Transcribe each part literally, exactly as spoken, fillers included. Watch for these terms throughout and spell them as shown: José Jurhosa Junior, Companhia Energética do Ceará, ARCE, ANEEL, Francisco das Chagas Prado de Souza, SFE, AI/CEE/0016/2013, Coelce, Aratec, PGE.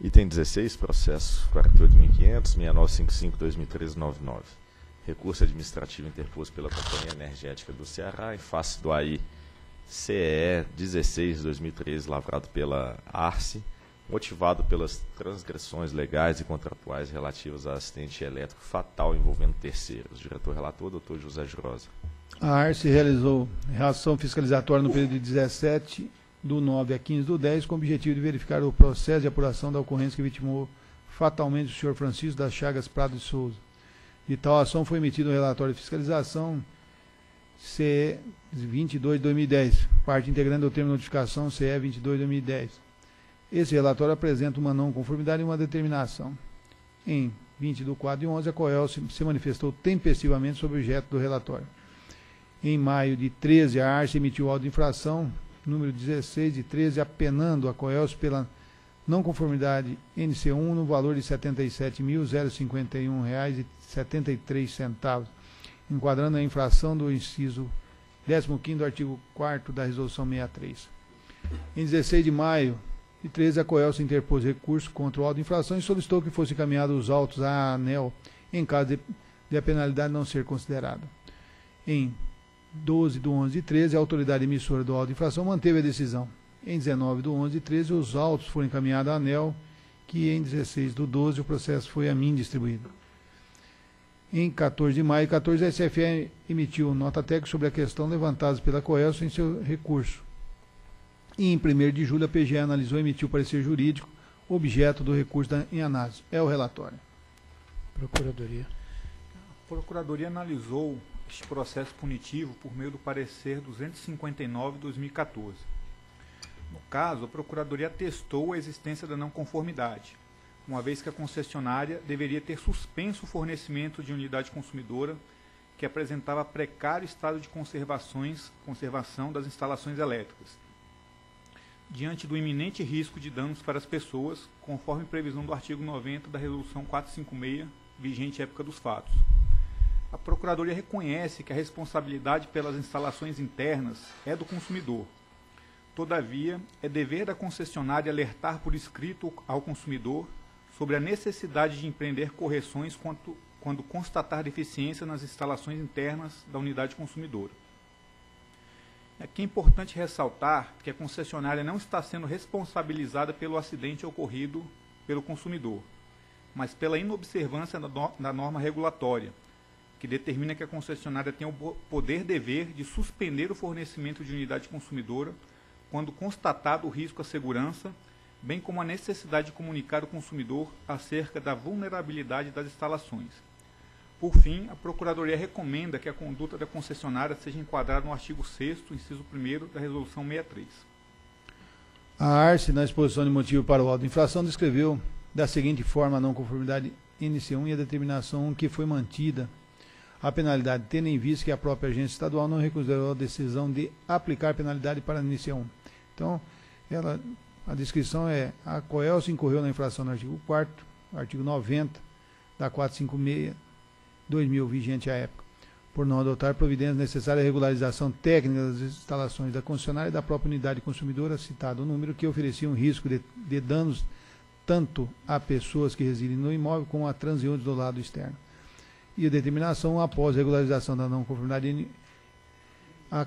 Item dezesseis, processo quarenta e oito mil quinhentos ponto zero nove cinco cinco barra dois mil e treze traço noventa e nove. Recurso administrativo interposto pela Companhia Energética do Ceará em face do A I C E dezesseis barra dois mil e treze, lavrado pela ARCE, motivado pelas transgressões legais e contratuais relativas a acidente elétrico fatal envolvendo terceiros. Diretor relator, doutor José Jurhosa. A ARCE realizou reação fiscalizatória no período de dezessete do nove a quinze do dez, com o objetivo de verificar o processo de apuração da ocorrência que vitimou fatalmente o senhor Francisco das Chagas Prado de Souza. De tal ação foi emitido um relatório de fiscalização C E vinte e dois de dois mil e dez, parte integrante do termo de notificação C E vinte e dois de dois mil e dez. Esse relatório apresenta uma não conformidade e uma determinação. Em vinte de quatro de onze, a Coel se, se manifestou tempestivamente sobre o objeto do relatório. Em maio de treze, a ARCE emitiu auto de infração número dezesseis de treze, apenando a Coelce pela não conformidade N C um no valor de setenta e sete mil, zero cinquenta e um reais e setenta e três centavos, enquadrando a infração do inciso décimo quinto do artigo quarto da Resolução sessenta e três. Em dezesseis de maio de treze, a Coelce interpôs recurso contra o auto de infração e solicitou que fosse encaminhado os autos à ANEEL em caso de, de a penalidade não ser considerada. Em doze do onze de treze, a autoridade emissora do auto de infração manteve a decisão. Em dezenove do onze de treze, os autos foram encaminhados à ANEEL, que em dezesseis do doze o processo foi a mim distribuído. Em catorze de maio de catorze, a S F E emitiu nota técnica sobre a questão levantada pela Coelce em seu recurso. E em primeiro de julho, a P G E analisou e emitiu parecer jurídico, objeto do recurso da, em análise. É o relatório. Procuradoria. A Procuradoria analisou este processo punitivo por meio do parecer duzentos e cinquenta e nove de dois mil e quatorze. No caso, a Procuradoria atestou a existência da não conformidade, uma vez que a concessionária deveria ter suspenso o fornecimento de unidade consumidora que apresentava precário estado de conservações, conservação das instalações elétricas, diante do iminente risco de danos para as pessoas, conforme previsão do artigo noventa da Resolução quatrocentos e cinquenta e seis, vigente época dos fatos. A Procuradoria reconhece que a responsabilidade pelas instalações internas é do consumidor. Todavia, é dever da concessionária alertar por escrito ao consumidor sobre a necessidade de empreender correções quanto, quando constatar deficiência nas instalações internas da unidade consumidora. Aqui é importante ressaltar que a concessionária não está sendo responsabilizada pelo acidente ocorrido pelo consumidor, mas pela inobservância da norma regulatória, que determina que a concessionária tenha o poder dever de suspender o fornecimento de unidade consumidora quando constatado o risco à segurança, bem como a necessidade de comunicar o consumidor acerca da vulnerabilidade das instalações. Por fim, a Procuradoria recomenda que a conduta da concessionária seja enquadrada no artigo sexto, inciso primeiro da Resolução sessenta e três. A ARCE, na exposição de motivo para o auto de infração, descreveu da seguinte forma a não conformidade N C um e a determinação que foi mantida a penalidade, tendo em vista que a própria agência estadual não reconsiderou a decisão de aplicar penalidade para a N C um. Então, ela, a descrição é, a Coelce incorreu na infração no artigo quarto, artigo noventa, da quatrocentos e cinquenta e seis barra dois mil, vigente à época, por não adotar providências necessárias à regularização técnica das instalações da concessionária e da própria unidade consumidora, citado o número, que oferecia um risco de, de danos tanto a pessoas que residem no imóvel como a transeuntes do lado externo. E a determinação, após regularização da não conformidade, a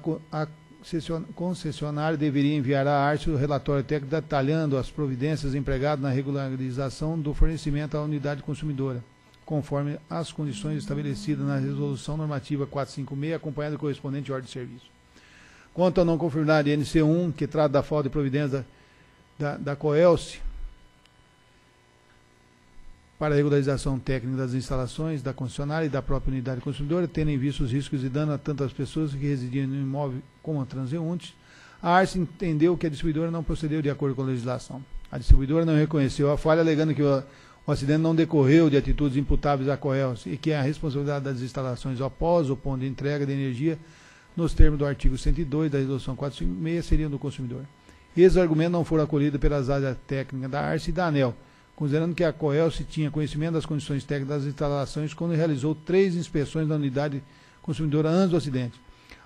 concessionária deveria enviar à ARCE o relatório técnico detalhando as providências empregadas na regularização do fornecimento à unidade consumidora, conforme as condições estabelecidas na Resolução Normativa quatrocentos e cinquenta e seis, acompanhada do correspondente ordem de serviço. Quanto à não conformidade N C um, que trata da falta de providência da, da, da Coelce, para a regularização técnica das instalações da concessionária e da própria unidade consumidora, tendo em vista os riscos de dano a tantas pessoas que residiam no imóvel como a transeuntes, a ARCE entendeu que a distribuidora não procedeu de acordo com a legislação. A distribuidora não reconheceu a falha, alegando que o, o acidente não decorreu de atitudes imputáveis à Coelce e que a responsabilidade das instalações após o ponto de entrega de energia, nos termos do artigo cento e dois da Resolução quatrocentos e cinquenta e seis, seria do consumidor. Esses argumentos não foram acolhidos pelas áreas técnicas da ARCE e da ANEEL, considerando que a Coelce tinha conhecimento das condições técnicas das instalações quando realizou três inspeções da unidade consumidora antes do acidente.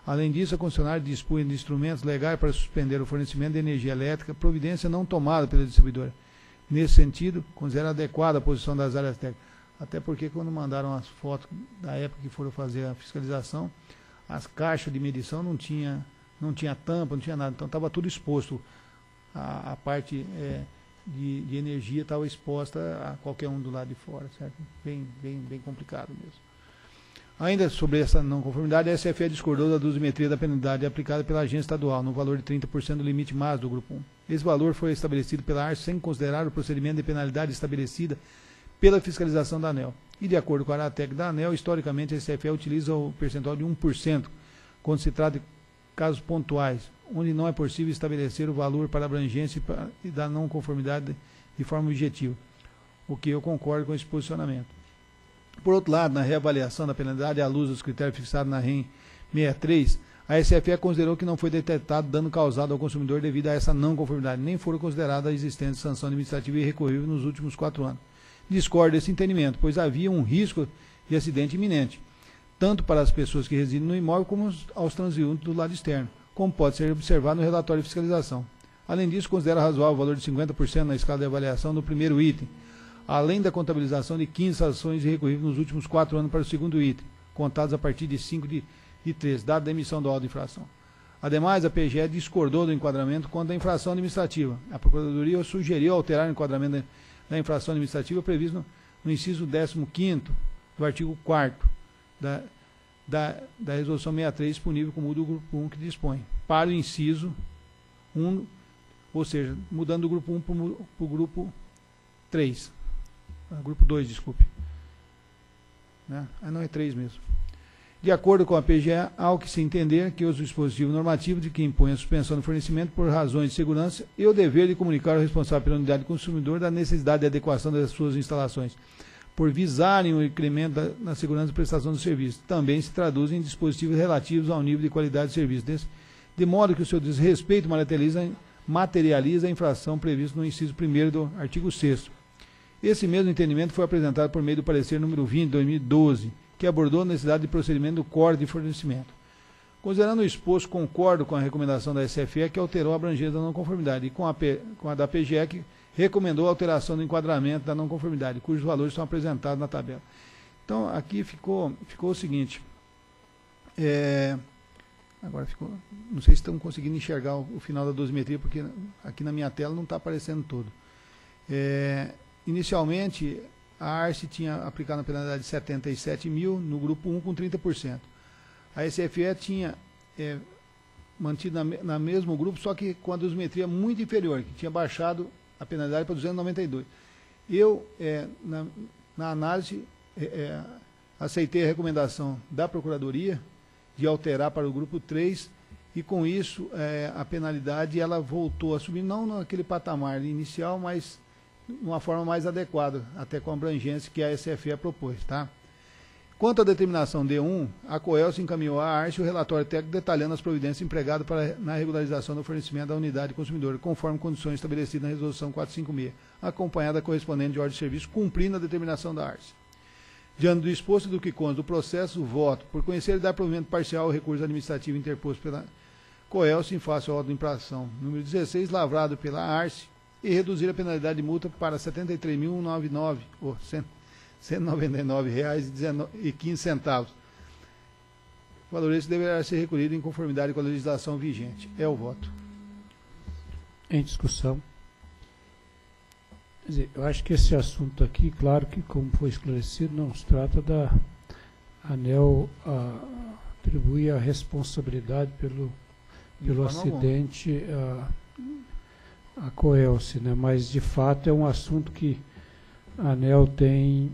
Além disso, a concessionária dispunha de instrumentos legais para suspender o fornecimento de energia elétrica, providência não tomada pela distribuidora, nesse sentido, considero adequada a posição das áreas técnicas. Até porque quando mandaram as fotos da época que foram fazer a fiscalização, as caixas de medição não tinha, não tinha tampa, não tinha nada. Então estava tudo exposto. A, a parte é, de, de energia estava exposta a qualquer um do lado de fora, certo? Bem, bem, bem complicado mesmo. Ainda sobre essa não conformidade, a S F E discordou da dosimetria da penalidade aplicada pela agência estadual, no valor de trinta por cento do limite máximo do Grupo um. Esse valor foi estabelecido pela ARCE sem considerar o procedimento de penalidade estabelecida pela fiscalização da ANEEL. E de acordo com a Aratec da ANEEL, historicamente a S F E utiliza o percentual de um por cento, quando se trata de casos pontuais, onde não é possível estabelecer o valor para abrangência e da não conformidade de forma objetiva, o que eu concordo com esse posicionamento. Por outro lado, na reavaliação da penalidade à luz dos critérios fixados na R E M sessenta e três, a S F E considerou que não foi detectado dano causado ao consumidor devido a essa não conformidade, nem foram consideradas a existência de sanção administrativa irrecorrível nos últimos quatro anos. Discordo desse entendimento, pois havia um risco de acidente iminente, tanto para as pessoas que residem no imóvel como aos transeuntes do lado externo, como pode ser observado no relatório de fiscalização. Além disso, considera razoável o valor de cinquenta por cento na escala de avaliação do primeiro item, além da contabilização de quinze ações irrecorríveis nos últimos quatro anos para o segundo item, contados a partir de cinco de treze, dado da emissão do auto de infração. Ademais, a P G E discordou do enquadramento quanto à infração administrativa. A Procuradoria sugeriu alterar o enquadramento da infração administrativa previsto no, no inciso décimo quinto do artigo quarto da, da, da Resolução sessenta e três, disponível como o do Grupo um, que dispõe para o inciso um, ou seja, mudando do Grupo um para o Grupo três. Grupo dois, desculpe. Né? Ah, não, é três mesmo. De acordo com a P G E, há o que se entender que o dispositivo normativo de que impõe a suspensão do fornecimento por razões de segurança e o dever de comunicar ao responsável pela unidade do consumidor da necessidade de adequação das suas instalações, por visarem o incremento da, na segurança e prestação do serviço, também se traduzem em dispositivos relativos ao nível de qualidade de serviço, desse, de modo que o seu desrespeito materializa, materializa a infração prevista no inciso primeiro do artigo sexto. Esse mesmo entendimento foi apresentado por meio do parecer número vinte de dois mil e doze, que abordou a necessidade de procedimento do corte de fornecimento. Considerando o exposto, concordo com a recomendação da S F E, que alterou a abrangência da não conformidade, e com a, P, com a da P G E, que recomendou a alteração do enquadramento da não conformidade, cujos valores são apresentados na tabela. Então, aqui ficou, ficou o seguinte. É, agora ficou... Não sei se estão conseguindo enxergar o, o final da dosimetria, porque aqui na minha tela não está aparecendo todo. É... Inicialmente, a ARCE tinha aplicado a penalidade de setenta e sete mil no grupo um com trinta por cento. A S F E tinha é, mantido na, na mesmo grupo, só que com a dosimetria muito inferior, que tinha baixado a penalidade para duzentos e noventa e dois. Eu, é, na, na análise, é, é, aceitei a recomendação da Procuradoria de alterar para o grupo três, e com isso é, a penalidade ela voltou a subir, não naquele patamar inicial, mas de uma forma mais adequada, até com a abrangência que a S F E propôs, tá? Quanto à determinação D um, a Coel se encaminhou à ARCE o relatório técnico detalhando as providências empregadas para, na regularização do fornecimento da unidade consumidora, conforme condições estabelecidas na Resolução quatrocentos e cinquenta e seis, acompanhada correspondente de ordem de serviço, cumprindo a determinação da ARCE. Diante do exposto do que consta do processo, voto por conhecer e dar provimento parcial ao recurso administrativo interposto pela Coel se em face ao auto de infração número dezesseis, lavrado pela ARCE, e reduzir a penalidade de multa para setenta e três mil cento e noventa e nove reais e quinze centavos, oh, cento e noventa e nove reais e quinze centavos. O valor esse deverá ser recolhido em conformidade com a legislação vigente. É o voto. Em discussão. Quer dizer, eu acho que esse assunto aqui, claro que, como foi esclarecido, não se trata da ANEEL atribuir a responsabilidade pelo, pelo acidente... a Coelce, né? Mas de fato é um assunto que a ANEEL tem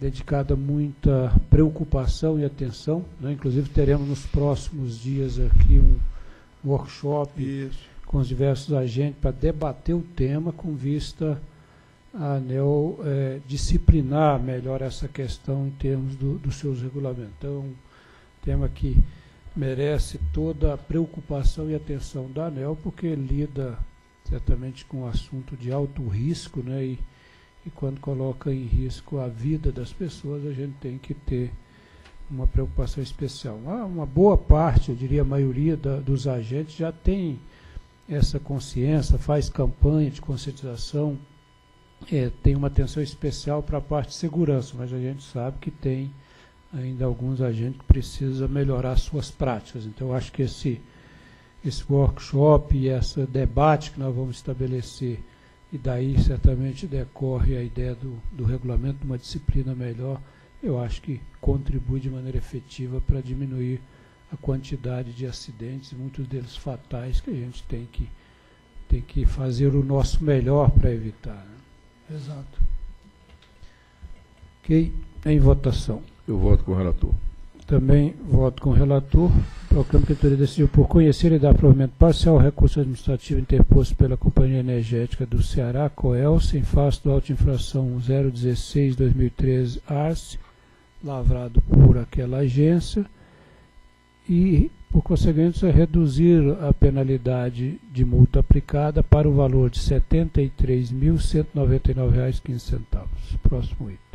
dedicado muita preocupação e atenção, né? Inclusive teremos nos próximos dias aqui um workshop Isso. com os diversos agentes para debater o tema com vista a ANEEL é, disciplinar melhor essa questão em termos do, dos seus regulamentos. Então, é um tema que merece toda a preocupação e atenção da ANEEL, porque lida certamente com um assunto de alto risco, né? E, e quando coloca em risco a vida das pessoas, a gente tem que ter uma preocupação especial. Ah, uma boa parte, eu diria a maioria da, dos agentes já tem essa consciência, faz campanha de conscientização é, tem uma atenção especial para a parte de segurança, mas a gente sabe que tem ainda alguns agentes que precisam melhorar suas práticas. Então, eu acho que esse, esse workshop e esse debate que nós vamos estabelecer, e daí certamente decorre a ideia do, do regulamento, de uma disciplina melhor, eu acho que contribui de maneira efetiva para diminuir a quantidade de acidentes, muitos deles fatais, que a gente tem que, tem que fazer o nosso melhor para evitar. Né? Exato. Ok? Em votação. Eu voto com o relator. Também voto com o relator. O programa que a diretoria decidiu por conhecer e dar provimento parcial ao recurso administrativo interposto pela Companhia Energética do Ceará, Coelce, em face do auto de infração zero dezesseis barra dois mil e treze A R S, lavrado por aquela agência, e, por conseguinte, reduzir a penalidade de multa aplicada para o valor de setenta e três mil cento e noventa e nove reais e quinze centavos. Próximo item.